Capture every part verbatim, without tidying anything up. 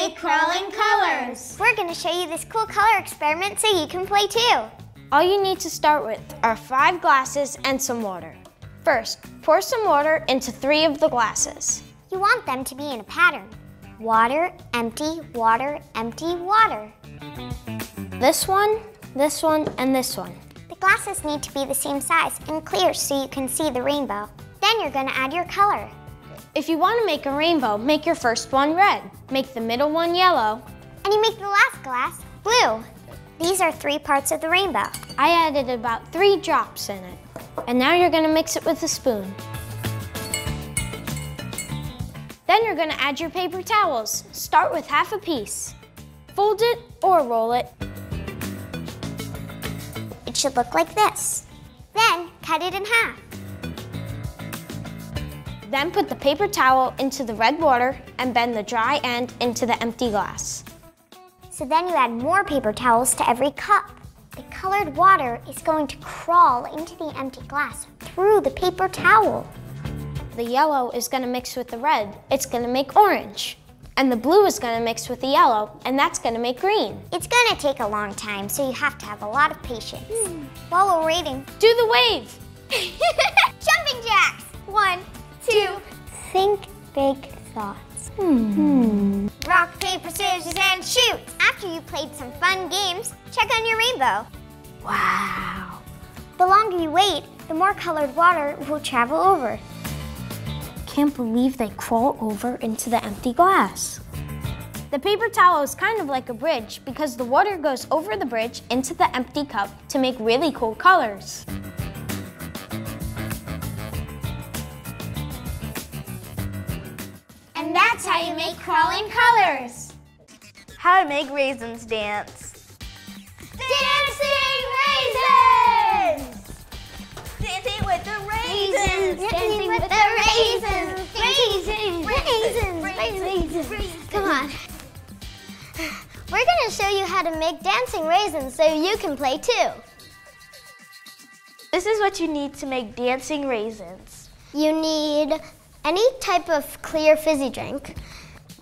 make crawling colors. We're going to show you this cool color experiment so you can play too. All you need to start with are five glasses and some water. First, pour some water into three of the glasses. You want them to be in a pattern. Water, empty, water, empty, water. This one, this one, and this one. The glasses need to be the same size and clear so you can see the rainbow. Then you're going to add your color. If you want to make a rainbow, make your first one red. Make the middle one yellow. And you make the last glass blue. These are three parts of the rainbow. I added about three drops in it. And now you're going to mix it with a spoon. Then you're going to add your paper towels. Start with half a piece. Fold it or roll it. It should look like this. Then cut it in half. Then put the paper towel into the red water and bend the dry end into the empty glass. So then you add more paper towels to every cup. The colored water is going to crawl into the empty glass through the paper towel. The yellow is going to mix with the red. It's going to make orange. And the blue is going to mix with the yellow, and that's going to make green. It's going to take a long time, so you have to have a lot of patience. Mm. While we're waiting, do the wave! Jumping jacks! One, two. Think big thoughts. Hmm. Rock, paper, scissors, and shoot! After you played some fun games, check on your rainbow. Wow! The longer you wait, the more colored water will travel over. Can't believe they crawl over into the empty glass. The paper towel is kind of like a bridge because the water goes over the bridge into the empty cup to make really cool colors. And that's how you make crawling colors. How to make raisins dance. Dancing raisins! Dancing with the raisins! Dancing with the raisins! Raisins! Raisins! Raisins! Raisins! Come on. We're going to show you how to make dancing raisins so you can play too. This is what you need to make dancing raisins. You need any type of clear fizzy drink,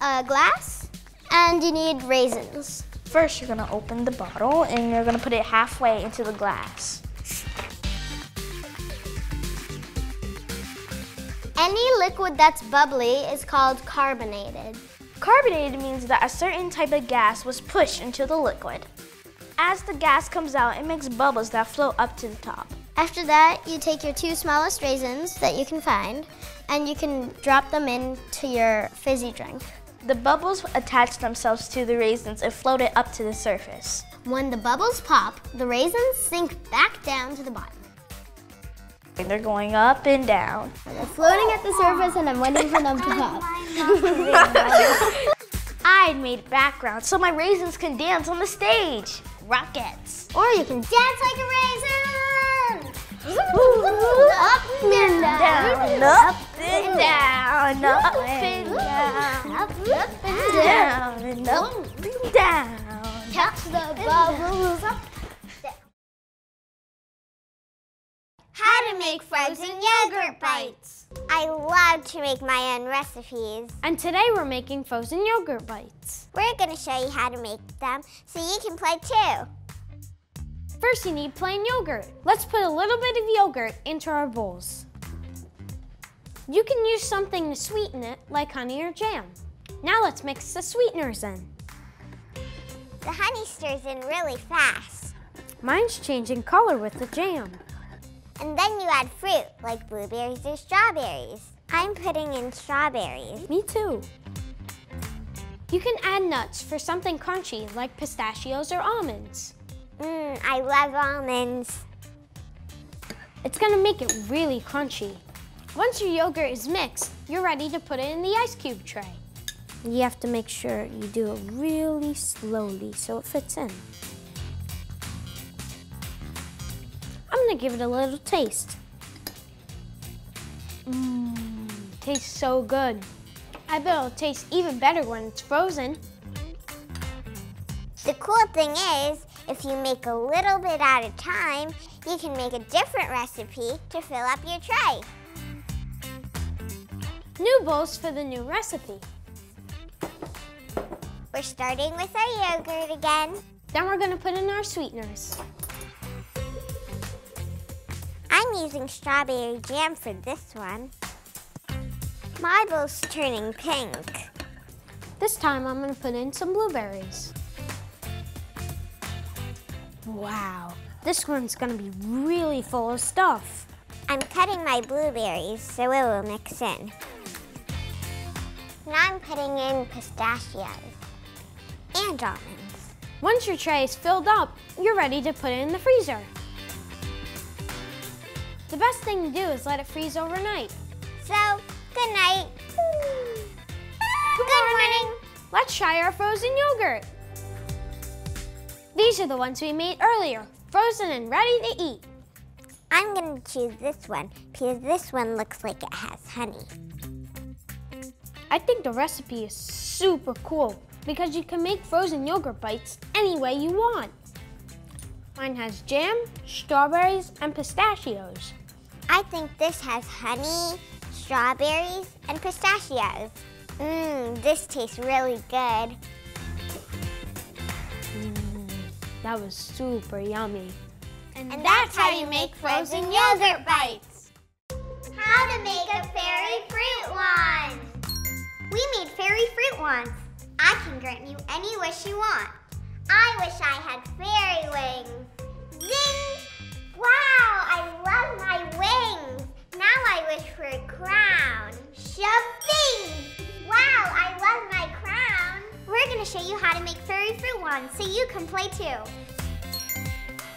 a glass, and you need raisins. First, you're going to open the bottle and you're going to put it halfway into the glass. Any liquid that's bubbly is called carbonated. Carbonated means that a certain type of gas was pushed into the liquid. As the gas comes out, it makes bubbles that float up to the top. After that, you take your two smallest raisins that you can find, and you can drop them into your fizzy drink. The bubbles attach themselves to the raisins and float it up to the surface. When the bubbles pop, the raisins sink back down to the bottom. And they're going up and down. And they're floating at the surface and I'm waiting for them to pop. I made background so my raisins can dance on the stage. Rockets. Or you can dance like a raisin. Up and down, up and down, up and down, up and down, up and down. Catch the bubbles up. How to make frozen yogurt bites. I love to make my own recipes. And today we're making frozen yogurt bites. We're going to show you how to make them so you can play too. First you need plain yogurt. Let's put a little bit of yogurt into our bowls. You can use something to sweeten it, like honey or jam. Now let's mix the sweeteners in. The honey stirs in really fast. Mine's changing color with the jam. And then you add fruit, like blueberries or strawberries. I'm putting in strawberries. Me too. You can add nuts for something crunchy, like pistachios or almonds. Mmm, I love almonds. It's gonna make it really crunchy. Once your yogurt is mixed, you're ready to put it in the ice cube tray. You have to make sure you do it really slowly so it fits in. I'm gonna give it a little taste. Mmm, tastes so good. I bet it'll taste even better when it's frozen. The cool thing is, if you make a little bit at a time, you can make a different recipe to fill up your tray. New bowls for the new recipe. We're starting with our yogurt again. Then we're going to put in our sweeteners. I'm using strawberry jam for this one. My bowl's turning pink. This time I'm going to put in some blueberries. Wow, this one's going to be really full of stuff. I'm cutting my blueberries so it will mix in. Now I'm putting in pistachios and almonds. Once your tray is filled up, you're ready to put it in the freezer. The best thing to do is let it freeze overnight. So, good night. Good, good morning. morning. Let's try our frozen yogurt. These are the ones we made earlier, frozen and ready to eat. I'm going to choose this one because this one looks like it has honey. I think the recipe is super cool because you can make frozen yogurt bites any way you want. Mine has jam, strawberries, and pistachios. I think this has honey, strawberries, and pistachios. Mmm, this tastes really good. Mm, that was super yummy. And, and that's, that's how you make frozen yogurt bites. How to make a fairy fruit wand. We made fairy fruit wands. I can grant you any wish you want. I wish I had fairy wings. Zing! Wow, I love my wings. Now I wish for a crown. Shoving! Wow, I love my crown. We're gonna show you how to make fairy fruit wands so you can play too.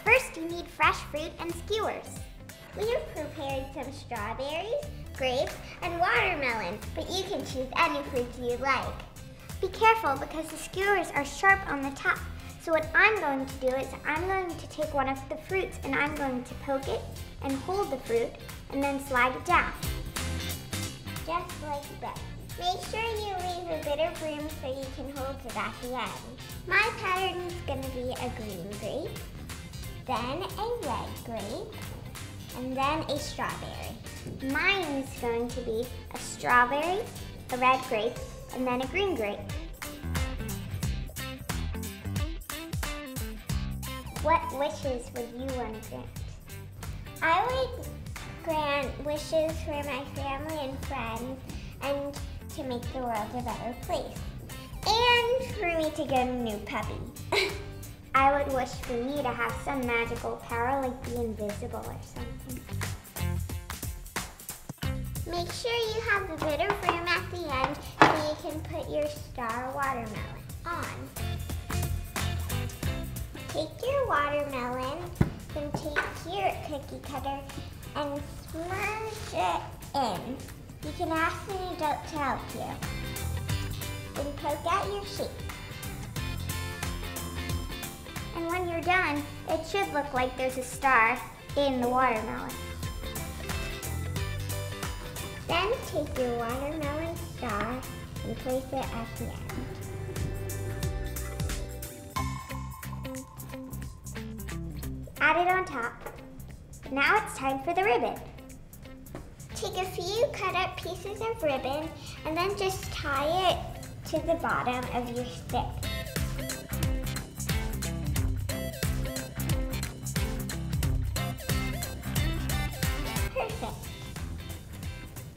First, you need fresh fruit and skewers. We have prepared some strawberries, grapes, and watermelon, but you can choose any fruit you like. Be careful because the skewers are sharp on the top. So what I'm going to do is I'm going to take one of the fruits and I'm going to poke it and hold the fruit and then slide it down. Just like that. Make sure you leave a bit of room so you can hold it at the end. My pattern is going to be a green grape, then a red grape, and then a strawberry. Mine's going to be a strawberry, a red grape, and then a green grape. What wishes would you want to grant? I would grant wishes for my family and friends and to make the world a better place. And for me to get a new puppy. I would wish for me to have some magical power, like be invisible or something. Make sure you have a bit of room at the end so you can put your star watermelon on. Take your watermelon, then take your cookie cutter and smash it in. You can ask an adult to help you. Then poke out your shape. And when you're done, it should look like there's a star in the watermelon. Then take your watermelon star and place it at the end. Add it on top. Now it's time for the ribbon. Take a few cut up pieces of ribbon and then just tie it to the bottom of your stick.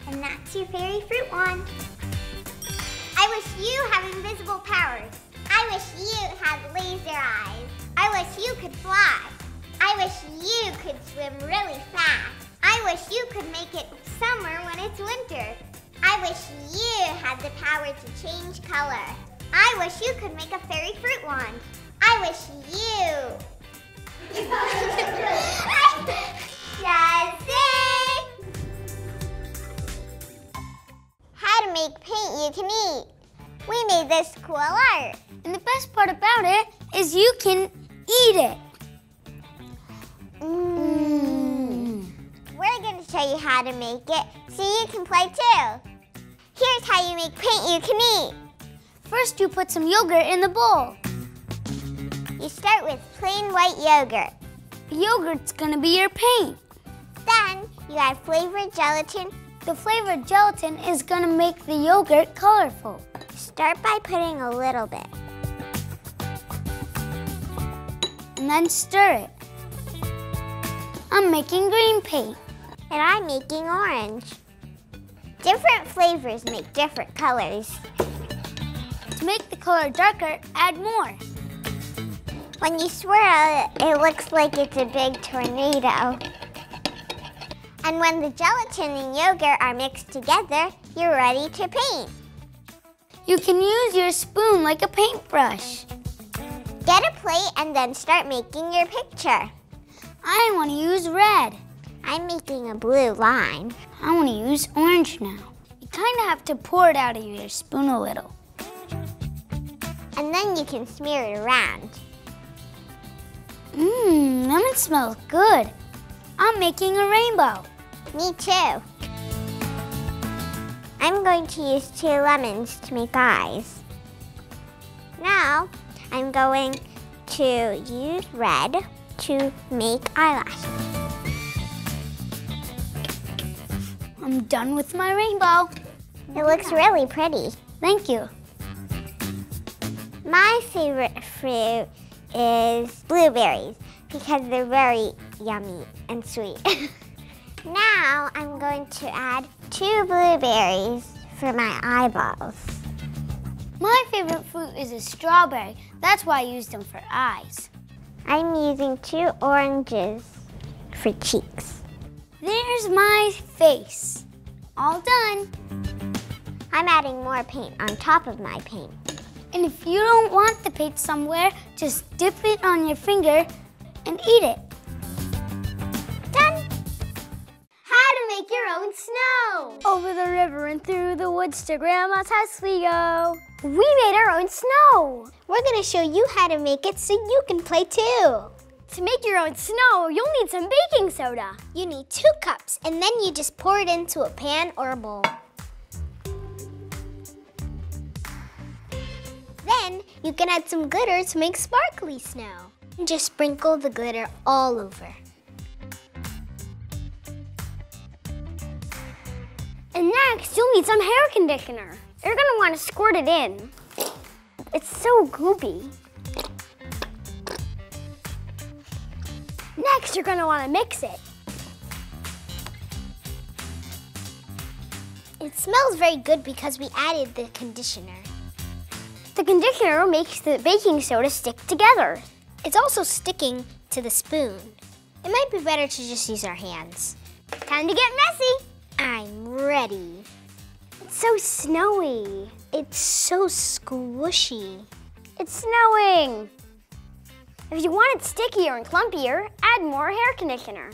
And that's your fairy fruit wand. I wish you had invisible powers. I wish you had laser eyes. I wish you could fly. I wish you could swim really fast. I wish you could make it summer when it's winter. I wish you had the power to change color. I wish you could make a fairy fruit wand. I wish you. That's it. How to make paint you can eat. We made this cool art. And the best part about it is you can eat it. Mm. We're going to show you how to make it so you can play too. Here's how you make paint you can eat. First, you put some yogurt in the bowl. You start with plain white yogurt. Yogurt's going to be your paint. Then, you add flavored gelatin. The flavored gelatin is going to make the yogurt colorful. Start by putting a little bit. and then stir it. I'm making green paint. And I'm making orange. Different flavors make different colors. To make the color darker, add more. When you swirl it, it looks like it's a big tornado. And when the gelatin and yogurt are mixed together, you're ready to paint. You can use your spoon like a paintbrush. Get a plate and then start making your picture. I want to use red. I'm making a blue line. I want to use orange now. You kind of have to pour it out of your spoon a little. And then you can smear it around. Mmm, lemon smells good. I'm making a rainbow. Me too. I'm going to use two lemons to make eyes. Now, I'm going to use red to make eyelashes. I'm done with my rainbow. It looks really pretty. Thank you. My favorite fruit is blueberries because they're very yummy and sweet. Now I'm going to add two blueberries for my eyeballs. My favorite fruit is a strawberry. That's why I use them for eyes. I'm using two oranges for cheeks. There's my face. All done. I'm adding more paint on top of my paint. And if you don't want the paint somewhere, just dip it on your finger and eat it. Done! How to make your own snow! Over the river and through the woods to Grandma's house we go. We made our own snow! We're gonna show you how to make it so you can play too. To make your own snow, you'll need some baking soda. You need two cups, and then you just pour it into a pan or a bowl. Then, you can add some glitter to make sparkly snow. And just sprinkle the glitter all over. And next, you'll need some hair conditioner. You're gonna wanna squirt it in. It's so goopy. Next, you're gonna wanna mix it. It smells very good because we added the conditioner. The conditioner makes the baking soda stick together. It's also sticking to the spoon. It might be better to just use our hands. Time to get messy. I'm ready. It's so snowy. It's so squishy. It's snowing. If you want it stickier and clumpier, add more hair conditioner.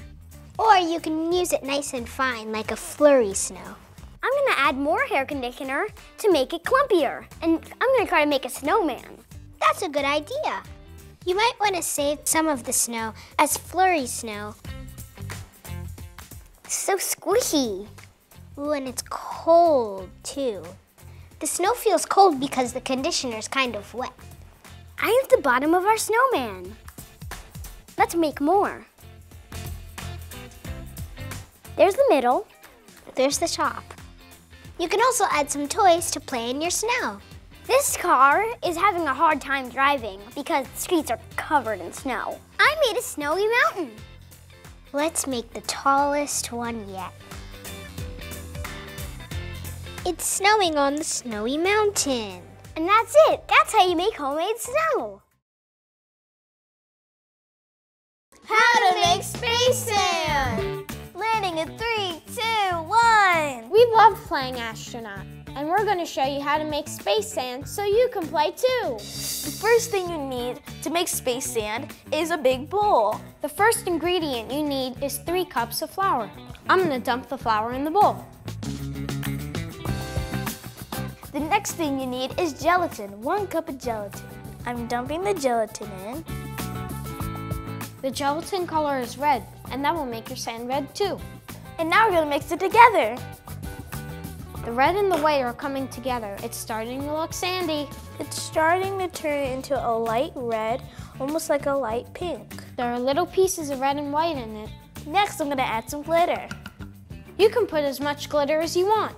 Or you can use it nice and fine like a flurry snow. I'm gonna add more hair conditioner to make it clumpier. And I'm gonna try to make a snowman. That's a good idea. You might wanna save some of the snow as flurry snow. It's so squishy. Ooh, and it's cold too. The snow feels cold because the conditioner's kind of wet. I have the bottom of our snowman. Let's make more. There's the middle, there's the top. You can also add some toys to play in your snow. This car is having a hard time driving because the streets are covered in snow. I made a snowy mountain. Let's make the tallest one yet. It's snowing on the snowy mountain. And that's it. That's how you make homemade snow. How to make space sand. Landing in three, two, one. We love playing astronaut. And we're going to show you how to make space sand so you can play too. The first thing you need to make space sand is a big bowl. The first ingredient you need is three cups of flour. I'm going to dump the flour in the bowl. The next thing you need is gelatin, one cup of gelatin. I'm dumping the gelatin in. The gelatin color is red, and that will make your sand red too. And now we're going to mix it together. The red and the white are coming together. It's starting to look sandy. It's starting to turn into a light red, almost like a light pink. There are little pieces of red and white in it. Next, I'm going to add some glitter. You can put as much glitter as you want.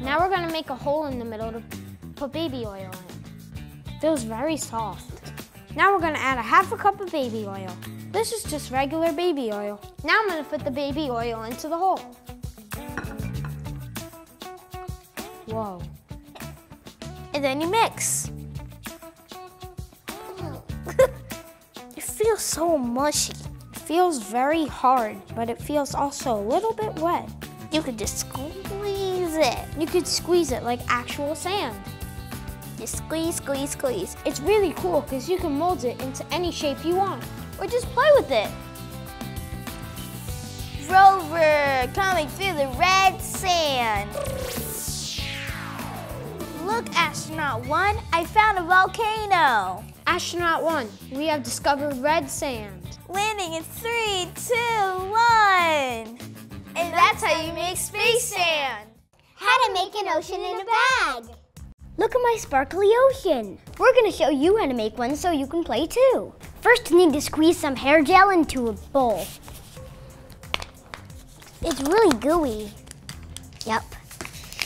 Now we're going to make a hole in the middle to put baby oil in. It feels very soft. Now we're gonna add a half a cup of baby oil. This is just regular baby oil. Now I'm gonna put the baby oil into the hole. Whoa. And then you mix. It feels so mushy. It feels very hard, but it feels also a little bit wet. You could just squeeze it. You could squeeze it like actual sand. Just squeeze, squeeze, squeeze. It's really cool because you can mold it into any shape you want. Or just play with it. Rover, coming through the red sand. Look, Astronaut One, I found a volcano. Astronaut One, we have discovered red sand. Landing in three, two, one. And that's how you make space sand. How to make an ocean in a bag. Look at my sparkly ocean. We're gonna show you how to make one so you can play too. First, you need to squeeze some hair gel into a bowl. It's really gooey. Yep,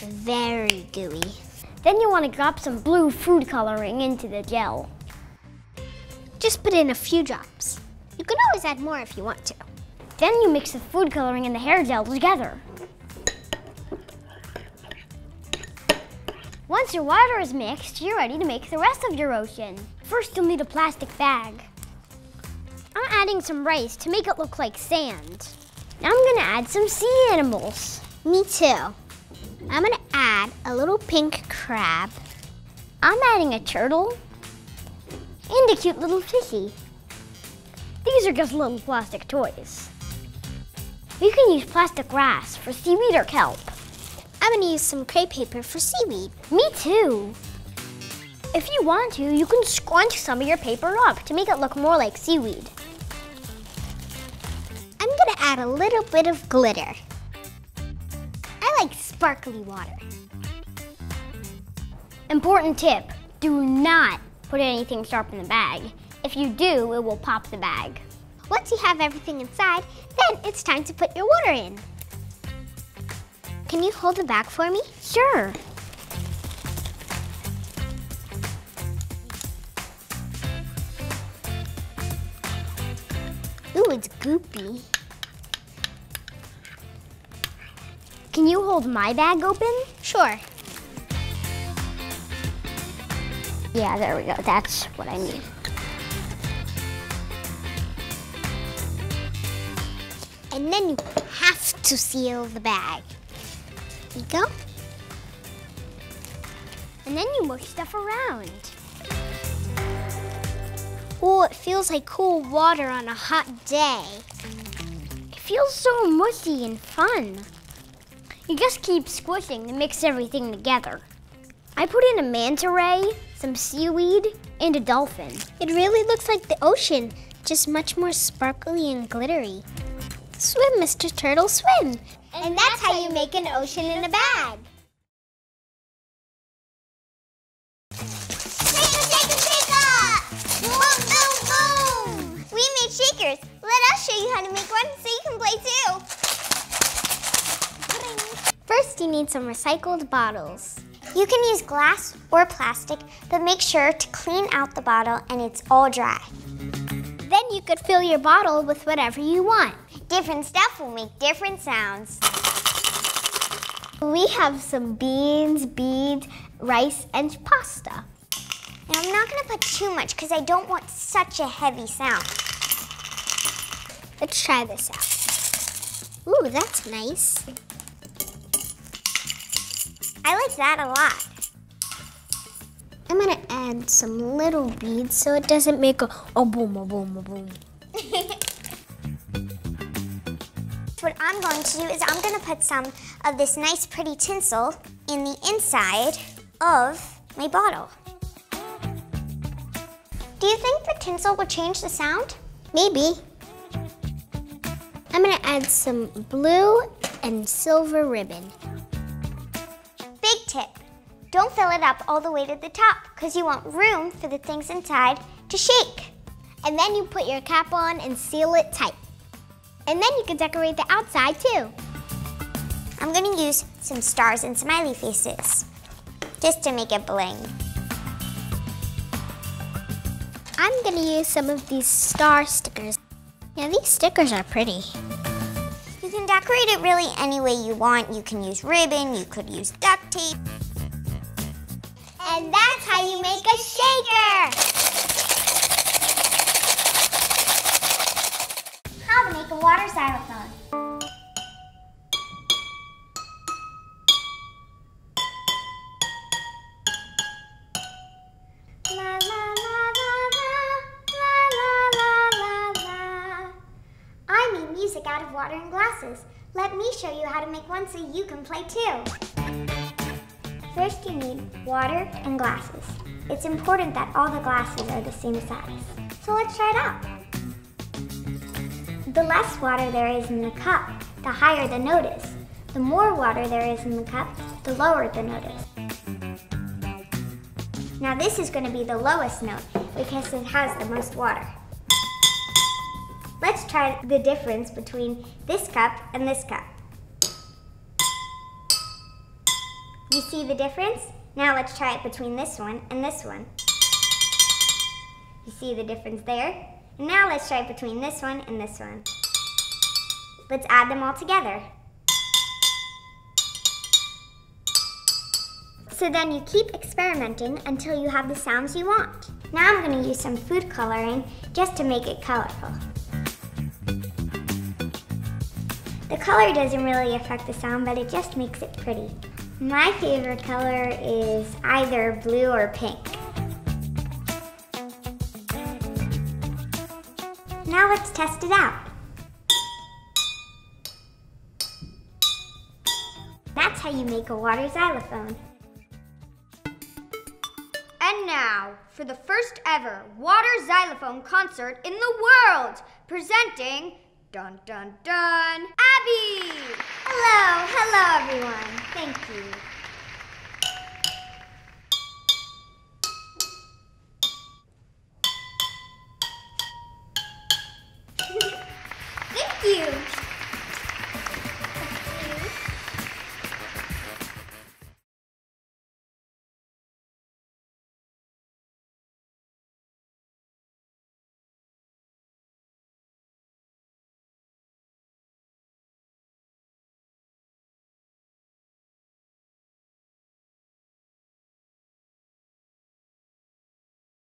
very gooey. Then you wanna drop some blue food coloring into the gel. Just put in a few drops. You can always add more if you want to. Then you mix the food coloring and the hair gel together. Once your water is mixed, you're ready to make the rest of your ocean. First, you'll need a plastic bag. I'm adding some rice to make it look like sand. Now I'm gonna add some sea animals. Me too. I'm gonna add a little pink crab. I'm adding a turtle and a cute little fishy. These are just little plastic toys. You can use plastic grass for seaweed or kelp. I'm gonna use some crepe paper for seaweed. Me too. If you want to, you can scrunch some of your paper up to make it look more like seaweed. I'm gonna add a little bit of glitter. I like sparkly water. Important tip, do not put anything sharp in the bag. If you do, it will pop the bag. Once you have everything inside, then it's time to put your water in. Can you hold the bag for me? Sure. Ooh, it's goopy. Can you hold my bag open? Sure. Yeah, there we go. That's what I need. And then you have to seal the bag. You go. And then you mush stuff around. Oh, it feels like cool water on a hot day. It feels so mushy and fun. You just keep squishing to mix everything together. I put in a manta ray, some seaweed, and a dolphin. It really looks like the ocean, just much more sparkly and glittery. Swim, Mister Turtle, swim. And that's how you make an ocean in a bag. Shake-a, shake-a, shake-a! Boom, boom, boom! We made shakers. Let us show you how to make one so you can play too. First, you need some recycled bottles. You can use glass or plastic, but make sure to clean out the bottle and it's all dry. Then you could fill your bottle with whatever you want. Different stuff will make different sounds. We have some beans, beads, rice, and pasta. Now I'm not gonna put too much because I don't want such a heavy sound. Let's try this out. Ooh, that's nice. I like that a lot. I'm gonna add some little beads so it doesn't make a, a boom, a boom, a boom. What I'm going to do is I'm gonna put some of this nice pretty tinsel in the inside of my bottle. Do you think the tinsel will change the sound? Maybe. I'm gonna add some blue and silver ribbon. Big tip, don't fill it up all the way to the top because you want room for the things inside to shake. And then you put your cap on and seal it tight. And then you can decorate the outside too. I'm gonna use some stars and smiley faces, just to make it bling. I'm gonna use some of these star stickers. Yeah, these stickers are pretty. You can decorate it really any way you want. You can use ribbon, you could use duct tape. And that's how you make a shaker! How to make a water xylophone. Music out of water and glasses. Let me show you how to make one so you can play too. First you need water and glasses. It's important that all the glasses are the same size. So let's try it out. The less water there is in the cup, the higher the note is. The more water there is in the cup, the lower the note is. Now this is going to be the lowest note because it has the most water. Let's try the difference between this cup and this cup. You see the difference? Now let's try it between this one and this one. You see the difference there? And now let's try it between this one and this one. Let's add them all together. So then you keep experimenting until you have the sounds you want. Now I'm going to use some food coloring just to make it colorful. The color doesn't really affect the sound, but it just makes it pretty. My favorite color is either blue or pink. Now let's test it out. That's how you make a water xylophone. And now, for the first ever water xylophone concert in the world, presenting Dun, dun, dun, Abby! Hello, hello everyone, thank you.